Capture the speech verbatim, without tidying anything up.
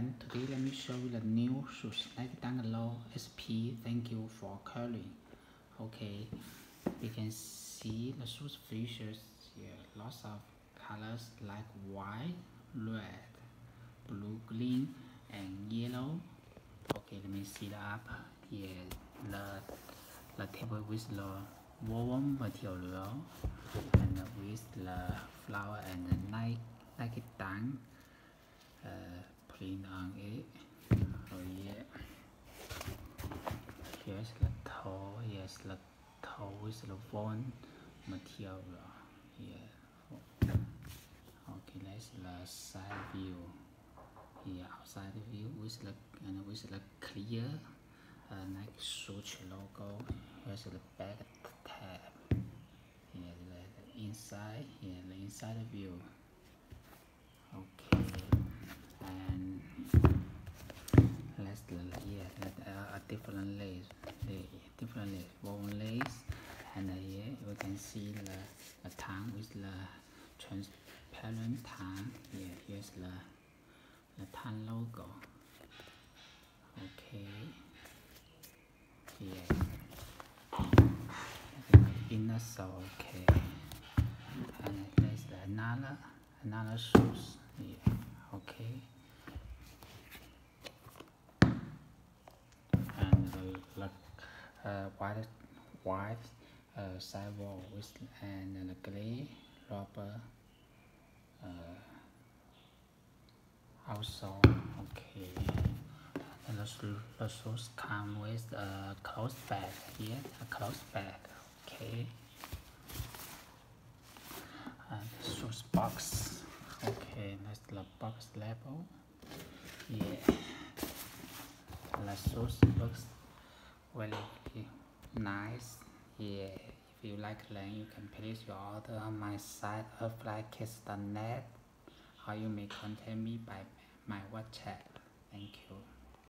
and today let me show you the new shoes, Nike Dunk Low S P. Thank you for calling. Okay, you can see the shoes features here, lots of colors like white, red, blue, green, and yellow. Okay, let me see the up here, the the table with the woven material and with the flower and the Nike Nike Dunk. Uh, print on it. Oh yeah. Here's the toe. Yes, the toe is the woven material. Yeah. Okay, that's the side view. Yeah, outside view with the and with the clear uh, Nike swoosh logo. Here's the back tab. Yeah, the inside. Yeah, the inside view. Okay. And let's yeah, uh, a different lace, different lace, woven lace, and uh, yeah, we can see the, the tongue with the transparent tongue. Yeah, here's the the tongue logo. Okay. Yeah. Inner sole. Okay. And there's another another shoes. Yeah. Okay. Like uh, white, white uh, sidewall with and the uh, gray rubber uh, outsole. Okay, and the shoes, the shoes come with a clothes bag here, yeah, a clothes bag. Okay, and the shoes box. Okay, that's the box label. Yeah, and the shoes box. Well, nice. Yeah, if you like them, you can place your order on my site, airflykicks dot net, or you may contact me by my WhatsApp. Thank you.